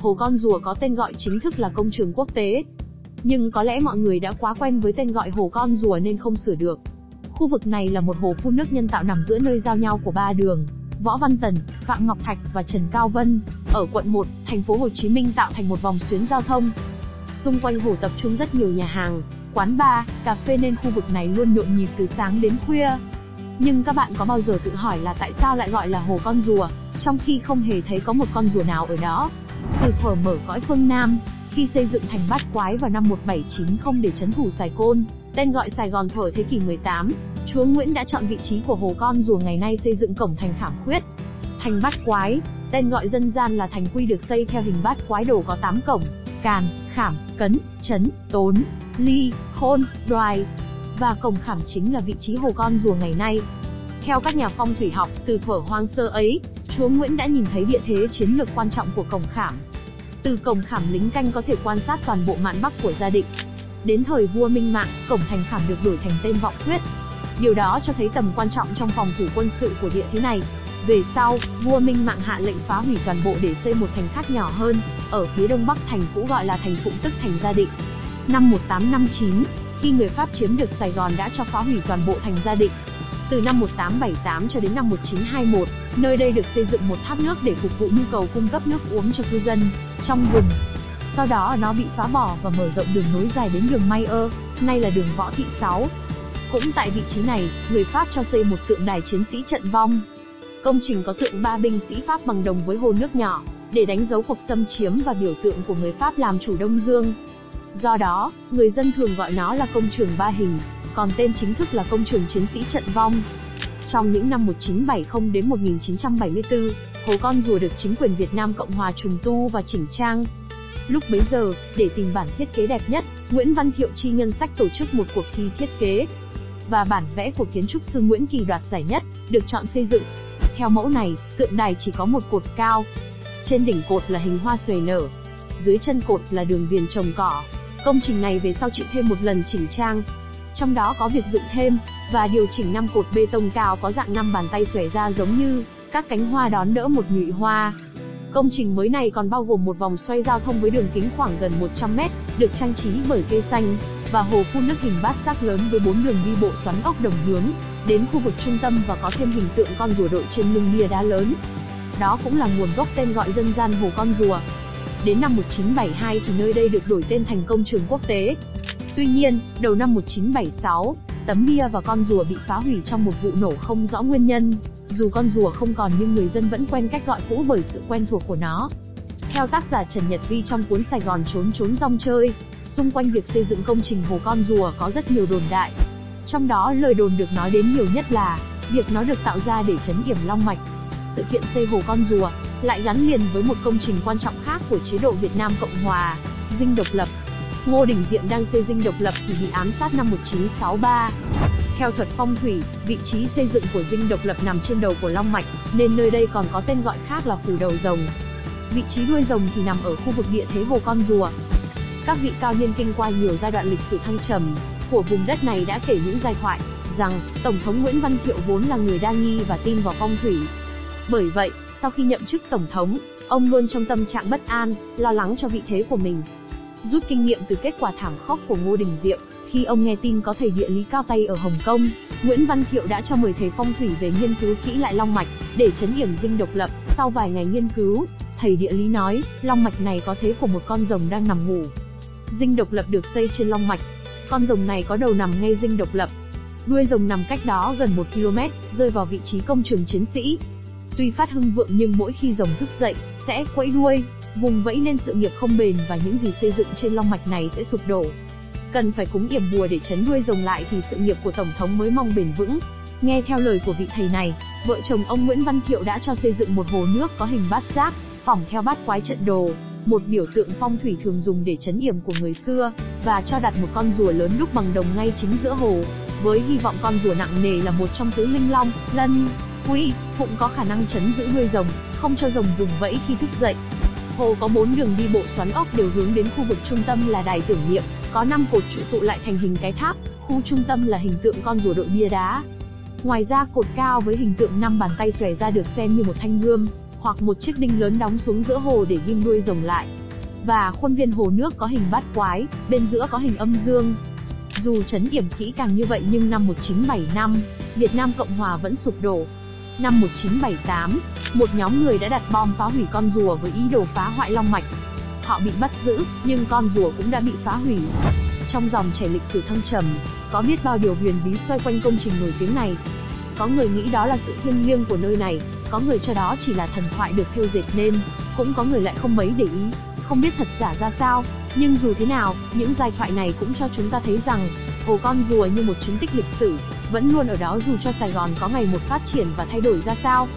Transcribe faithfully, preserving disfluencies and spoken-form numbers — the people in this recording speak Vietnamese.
Hồ Con Rùa có tên gọi chính thức là Công trường Quốc tế. Nhưng có lẽ mọi người đã quá quen với tên gọi Hồ Con Rùa nên không sửa được. Khu vực này là một hồ phun nước nhân tạo nằm giữa nơi giao nhau của ba đường Võ Văn Tần, Phạm Ngọc Thạch và Trần Cao Vân ở quận một, thành phố Hồ Chí Minh, tạo thành một vòng xuyến giao thông. Xung quanh hồ tập trung rất nhiều nhà hàng, quán bar, cà phê nên khu vực này luôn nhộn nhịp từ sáng đến khuya. Nhưng các bạn có bao giờ tự hỏi là tại sao lại gọi là Hồ Con Rùa, trong khi không hề thấy có một con rùa nào ở đó? Từ thuở mở cõi phương Nam, khi xây dựng thành Bát Quái vào năm một bảy chín không để trấn thủ Sài Côn, tên gọi Sài Gòn thuở thế kỷ mười tám, chúa Nguyễn đã chọn vị trí của Hồ Con Rùa ngày nay xây dựng cổng thành Khảm Khuyết. Thành Bát Quái, tên gọi dân gian là Thành Quy, được xây theo hình bát quái đồ có tám cổng: Càn, Khảm, Cấn, Trấn, Tốn, Ly, Khôn, Đoài. Và cổng Khảm chính là vị trí Hồ Con Rùa ngày nay. Theo các nhà phong thủy học, từ thuở hoang sơ ấy, chúa Nguyễn đã nhìn thấy địa thế chiến lược quan trọng của cổng Khảm. Từ cổng Khảm, lính canh có thể quan sát toàn bộ mạn bắc của gia định. Đến thời vua Minh Mạng, cổng thành Khảm được đổi thành tên Vọng Khuyết. Điều đó cho thấy tầm quan trọng trong phòng thủ quân sự của địa thế này. Về sau, vua Minh Mạng hạ lệnh phá hủy toàn bộ để xây một thành khác nhỏ hơn, ở phía đông bắc thành cũ gọi là thành Phụng, tức thành Gia Định. Năm một tám năm chín, khi người Pháp chiếm được Sài Gòn đã cho phá hủy toàn bộ thành Gia Định. Từ năm một tám bảy tám cho đến năm một chín hai mốt, nơi đây được xây dựng một tháp nước để phục vụ nhu cầu cung cấp nước uống cho cư dân trong vùng. Sau đó nó bị phá bỏ và mở rộng đường nối dài đến đường Mai Ơ, nay là đường Võ Thị Sáu. Cũng tại vị trí này, người Pháp cho xây một tượng đài chiến sĩ trận vong. Công trình có tượng ba binh sĩ Pháp bằng đồng với hồ nước nhỏ, để đánh dấu cuộc xâm chiếm và biểu tượng của người Pháp làm chủ Đông Dương. Do đó, người dân thường gọi nó là công trường ba hình, còn tên chính thức là công trường chiến sĩ trận vong. Trong những năm một chín bảy không đến một chín bảy tư, Hồ Con Rùa được chính quyền Việt Nam Cộng Hòa trùng tu và chỉnh trang. Lúc bấy giờ, để tìm bản thiết kế đẹp nhất, Nguyễn Văn Thiệu chi ngân sách tổ chức một cuộc thi thiết kế. Và bản vẽ của kiến trúc sư Nguyễn Kỳ đoạt giải nhất, được chọn xây dựng. Theo mẫu này, tượng đài chỉ có một cột cao. Trên đỉnh cột là hình hoa xuề nở, dưới chân cột là đường viền trồng cỏ. Công trình này về sau chịu thêm một lần chỉnh trang, trong đó có việc dựng thêm và điều chỉnh năm cột bê tông cao có dạng năm bàn tay xòe ra giống như các cánh hoa đón đỡ một nhụy hoa. Công trình mới này còn bao gồm một vòng xoay giao thông với đường kính khoảng gần một trăm mét, được trang trí bởi cây xanh và hồ phun nước hình bát giác lớn với bốn đường đi bộ xoắn ốc đồng hướng đến khu vực trung tâm, và có thêm hình tượng con rùa đội trên lưng bia đá lớn. Đó cũng là nguồn gốc tên gọi dân gian Hồ Con Rùa. Đến năm một chín bảy hai thì nơi đây được đổi tên thành Công trường Quốc tế. Tuy nhiên, đầu năm một chín bảy sáu, tấm bia và con rùa bị phá hủy trong một vụ nổ không rõ nguyên nhân. Dù con rùa không còn nhưng người dân vẫn quen cách gọi cũ bởi sự quen thuộc của nó. Theo tác giả Trần Nhật Vy trong cuốn Sài Gòn trốn trốn rong chơi, xung quanh việc xây dựng công trình Hồ Con Rùa có rất nhiều đồn đại. Trong đó lời đồn được nói đến nhiều nhất là việc nó được tạo ra để trấn yểm long mạch. Sự kiện xây Hồ Con Rùa lại gắn liền với một công trình quan trọng khác của chế độ Việt Nam Cộng Hòa, dinh Độc Lập. Ngô Đình Diệm đang xây dinh Độc Lập thì bị ám sát năm một chín sáu ba. Theo thuật phong thủy, vị trí xây dựng của dinh Độc Lập nằm trên đầu của long mạch, nên nơi đây còn có tên gọi khác là phủ đầu rồng. Vị trí đuôi rồng thì nằm ở khu vực địa thế Hồ Con Rùa. Các vị cao niên kinh qua nhiều giai đoạn lịch sử thăng trầm của vùng đất này đã kể những giai thoại rằng Tổng thống Nguyễn Văn Thiệu vốn là người đa nghi và tin vào phong thủy. Bởi vậy, sau khi nhậm chức Tổng thống, ông luôn trong tâm trạng bất an, lo lắng cho vị thế của mình. Rút kinh nghiệm từ kết quả thảm khốc của Ngô Đình Diệm, khi ông nghe tin có thầy địa lý cao tay ở Hồng Kông, Nguyễn Văn Thiệu đã cho mời thầy phong thủy về nghiên cứu kỹ lại long mạch, để trấn yểm dinh Độc Lập. Sau vài ngày nghiên cứu, thầy địa lý nói, long mạch này có thế của một con rồng đang nằm ngủ. Dinh Độc Lập được xây trên long mạch. Con rồng này có đầu nằm ngay dinh Độc Lập. Đuôi rồng nằm cách đó gần một ki lô mét, rơi vào vị trí công trường chiến sĩ. Tuy phát hưng vượng nhưng mỗi khi rồng thức dậy, sẽ quẫy đuôi, vùng vẫy nên sự nghiệp không bền và những gì xây dựng trên long mạch này sẽ sụp đổ. Cần phải cúng yểm bùa để trấn đuôi rồng lại thì sự nghiệp của Tổng thống mới mong bền vững. Nghe theo lời của vị thầy này, vợ chồng ông Nguyễn Văn Thiệu đã cho xây dựng một hồ nước có hình bát giác, phỏng theo bát quái trận đồ, một biểu tượng phong thủy thường dùng để trấn yểm của người xưa, và cho đặt một con rùa lớn đúc bằng đồng ngay chính giữa hồ, với hy vọng con rùa nặng nề là một trong tứ linh long, lân, quy, cũng có khả năng trấn giữ đuôi rồng, không cho rồng vùng vẫy khi thức dậy. Hồ có bốn đường đi bộ xoắn ốc đều hướng đến khu vực trung tâm là đài tưởng niệm, có năm cột trụ tụ lại thành hình cái tháp, khu trung tâm là hình tượng con rùa đội bia đá. Ngoài ra cột cao với hình tượng năm bàn tay xòe ra được xem như một thanh gươm, hoặc một chiếc đinh lớn đóng xuống giữa hồ để ghim đuôi rồng lại. Và khuôn viên hồ nước có hình bát quái, bên giữa có hình âm dương. Dù trấn yểm kỹ càng như vậy nhưng năm một nghìn chín trăm bảy mươi lăm, Việt Nam Cộng Hòa vẫn sụp đổ. Năm một nghìn chín trăm bảy mươi tám, một nhóm người đã đặt bom phá hủy con rùa với ý đồ phá hoại long mạch. Họ bị bắt giữ, nhưng con rùa cũng đã bị phá hủy. Trong dòng chảy lịch sử thăng trầm, có biết bao điều huyền bí xoay quanh công trình nổi tiếng này. Có người nghĩ đó là sự thiêng liêng của nơi này, có người cho đó chỉ là thần thoại được thêu dệt nên, cũng có người lại không mấy để ý, không biết thật giả ra sao. Nhưng dù thế nào, những giai thoại này cũng cho chúng ta thấy rằng Hồ Con Rùa như một chứng tích lịch sử vẫn luôn ở đó, dù cho Sài Gòn có ngày một phát triển và thay đổi ra sao.